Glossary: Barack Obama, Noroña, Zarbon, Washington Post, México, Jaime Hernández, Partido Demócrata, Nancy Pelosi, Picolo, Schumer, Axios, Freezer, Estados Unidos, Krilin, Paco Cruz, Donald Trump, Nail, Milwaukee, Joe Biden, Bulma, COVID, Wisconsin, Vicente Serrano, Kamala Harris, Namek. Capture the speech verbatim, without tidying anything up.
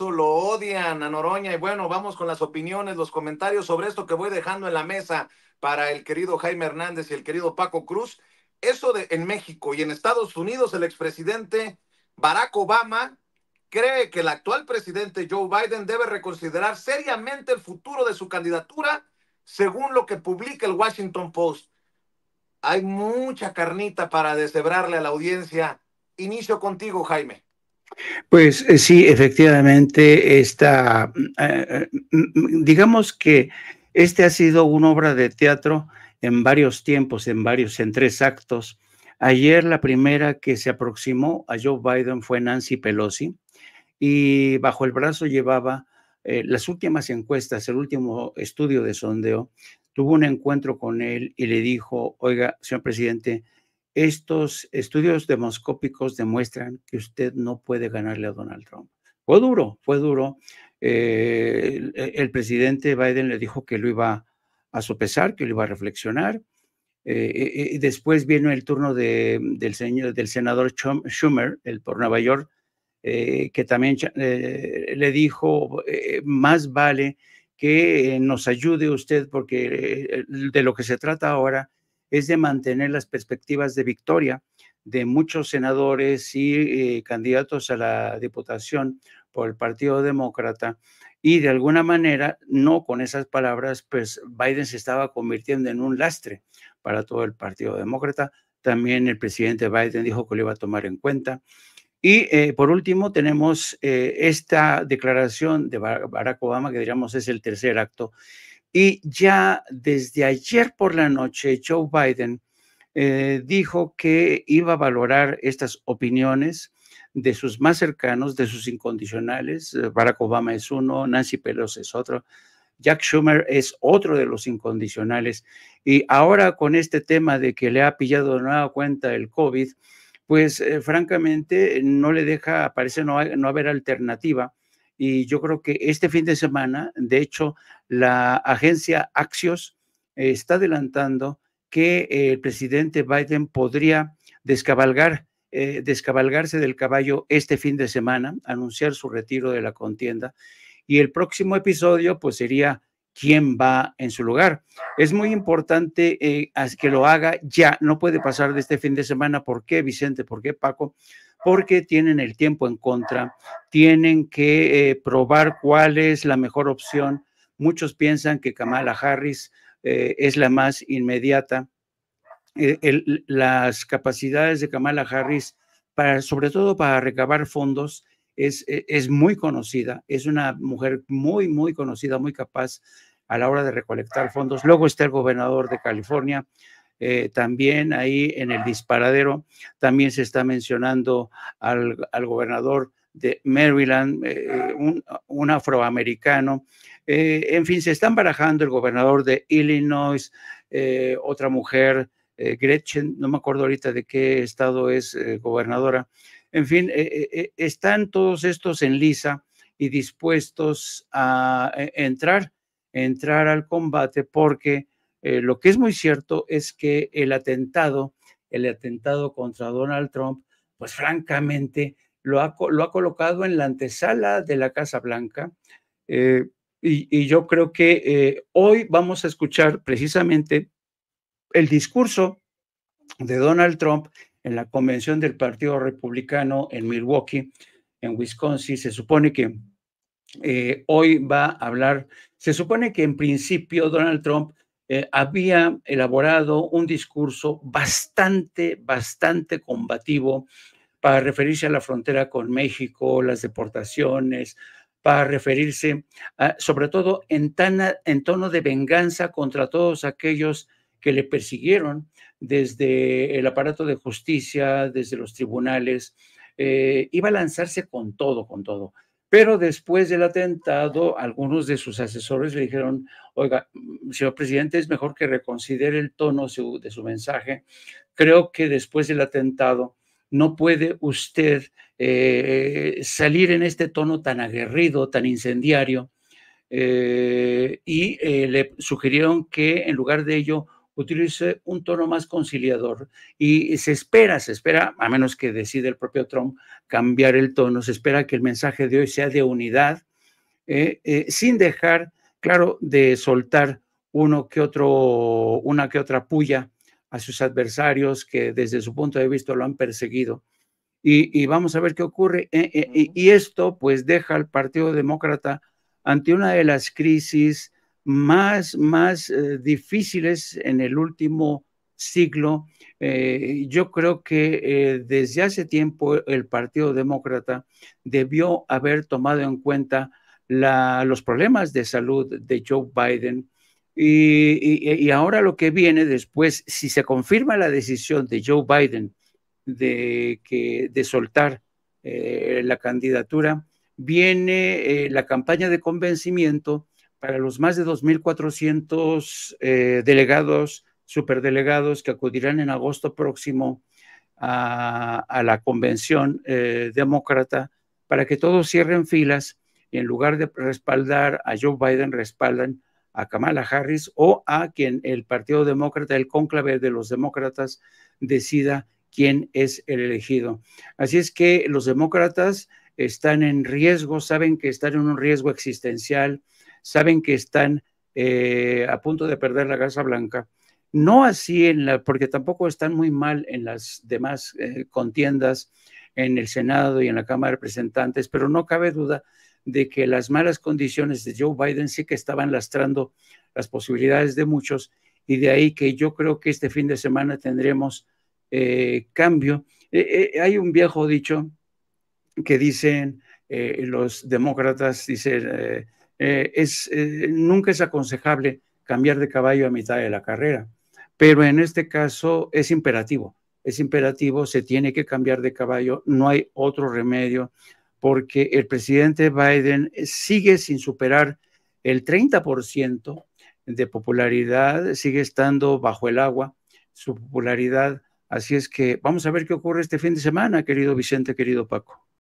eso lo odian a Noroña. Y bueno, vamos con las opiniones, los comentarios sobre esto que voy dejando en la mesa para el querido Jaime Hernández y el querido Paco Cruz. Eso de en México y en Estados Unidos, el expresidente Barack Obama cree que el actual presidente Joe Biden debe reconsiderar seriamente el futuro de su candidatura, según lo que publica el Washington Post. Hay mucha carnita para deshebrarle a la audiencia. Inicio contigo, Jaime. Pues eh, sí, efectivamente, esta, eh, digamos que este ha sido una obra de teatro en varios tiempos, en varios, en tres actos. Ayer la primera que se aproximó a Joe Biden fue Nancy Pelosi, y bajo el brazo llevaba eh, las últimas encuestas, el último estudio de sondeo. Tuvo un encuentro con él y le dijo: oiga, señor presidente, estos estudios demoscópicos demuestran que usted no puede ganarle a Donald Trump. Fue duro, fue duro. Eh, el, el presidente Biden le dijo que lo iba a sopesar, que lo iba a reflexionar. Eh, y después vino el turno de, del, señor, del senador Schumer, el por Nueva York, eh, que también eh, le dijo, eh, más vale que nos ayude usted, porque de lo que se trata ahora es de mantener las perspectivas de victoria de muchos senadores y eh, candidatos a la diputación por el Partido Demócrata. Y de alguna manera, no con esas palabras, pues Biden se estaba convirtiendo en un lastre para todo el Partido Demócrata. También el presidente Biden dijo que lo iba a tomar en cuenta. Y eh, por último tenemos eh, esta declaración de Barack Obama, que diríamos es el tercer acto. Y ya desde ayer por la noche, Joe Biden eh, dijo que iba a valorar estas opiniones de sus más cercanos, de sus incondicionales. Barack Obama es uno, Nancy Pelosi es otro, Jack Schumer es otro de los incondicionales. Y ahora con este tema de que le ha pillado de nueva cuenta el COVID, pues eh, francamente no le deja, parece no, no haber alternativa. Y yo creo que este fin de semana, de hecho, la agencia Axios eh, está adelantando que eh, el presidente Biden podría descabalgar, eh, descabalgarse del caballo este fin de semana, anunciar su retiro de la contienda. Y el próximo episodio, pues, sería quién va en su lugar. Es muy importante eh, que lo haga ya. No puede pasar de este fin de semana. ¿Por qué, Vicente? ¿Por qué, Paco? Porque tienen el tiempo en contra, tienen que eh, probar cuál es la mejor opción. Muchos piensan que Kamala Harris eh, es la más inmediata. Eh, el, las capacidades de Kamala Harris, para, sobre todo para recabar fondos, es, eh, es muy conocida. Es una mujer muy, muy conocida, muy capaz a la hora de recolectar fondos. Luego está el gobernador de California. Eh, también ahí en el disparadero, también se está mencionando al, al gobernador de Maryland, eh, un, un afroamericano, eh, en fin, se están barajando el gobernador de Illinois, eh, otra mujer, eh, Gretchen, no me acuerdo ahorita de qué estado es eh, gobernadora, en fin, eh, eh, están todos estos en lisa y dispuestos a eh, entrar, entrar al combate, porque Eh, lo que es muy cierto es que el atentado, el atentado contra Donald Trump, pues francamente lo ha, lo ha colocado en la antesala de la Casa Blanca. Eh, y, y yo creo que eh, hoy vamos a escuchar precisamente el discurso de Donald Trump en la convención del Partido Republicano en Milwaukee, en Wisconsin. Se supone que eh, hoy va a hablar, se supone que en principio Donald Trump Eh, había elaborado un discurso bastante, bastante combativo para referirse a la frontera con México, las deportaciones, para referirse a, sobre todo en, tan, en tono de venganza contra todos aquellos que le persiguieron desde el aparato de justicia, desde los tribunales. Eh, iba a lanzarse con todo, con todo. Pero después del atentado, algunos de sus asesores le dijeron: oiga, señor presidente, es mejor que reconsidere el tono su, de su mensaje. Creo que después del atentado no puede usted eh, salir en este tono tan aguerrido, tan incendiario. Eh, y eh, le sugirieron que en lugar de ello utilice un tono más conciliador y se espera, se espera, a menos que decida el propio Trump cambiar el tono, se espera que el mensaje de hoy sea de unidad, eh, eh, sin dejar, claro, de soltar uno que otro, una que otra puya a sus adversarios que desde su punto de vista lo han perseguido. Y, y vamos a ver qué ocurre. Eh, eh, uh-huh. Y esto pues deja al Partido Demócrata ante una de las crisis más, más eh, difíciles en el último siglo. Eh, yo creo que eh, desde hace tiempo el Partido Demócrata debió haber tomado en cuenta la, los problemas de salud de Joe Biden. Y, y, y ahora lo que viene después, si se confirma la decisión de Joe Biden de, que, de soltar eh, la candidatura, viene eh, la campaña de convencimiento para los más de dos mil cuatrocientos eh, delegados, superdelegados que acudirán en agosto próximo a, a la convención eh, demócrata, para que todos cierren filas y en lugar de respaldar a Joe Biden, respaldan a Kamala Harris o a quien el Partido Demócrata, el cónclave de los demócratas, decida quién es el elegido. Así es que los demócratas están en riesgo, saben que están en un riesgo existencial, saben que están eh, a punto de perder la Casa Blanca. No así, en la, porque tampoco están muy mal en las demás eh, contiendas en el Senado y en la Cámara de Representantes, pero no cabe duda de que las malas condiciones de Joe Biden sí que estaban lastrando las posibilidades de muchos, y de ahí que yo creo que este fin de semana tendremos eh, cambio. Eh, eh, hay un viejo dicho que dicen eh, los demócratas, dicen, eh, eh, es, eh, nunca es aconsejable cambiar de caballo a mitad de la carrera, pero en este caso es imperativo, es imperativo, se tiene que cambiar de caballo, no hay otro remedio, porque el presidente Biden sigue sin superar el treinta por ciento de popularidad, sigue estando bajo el agua su popularidad. Así es que vamos a ver qué ocurre este fin de semana, querido Vicente, querido Paco.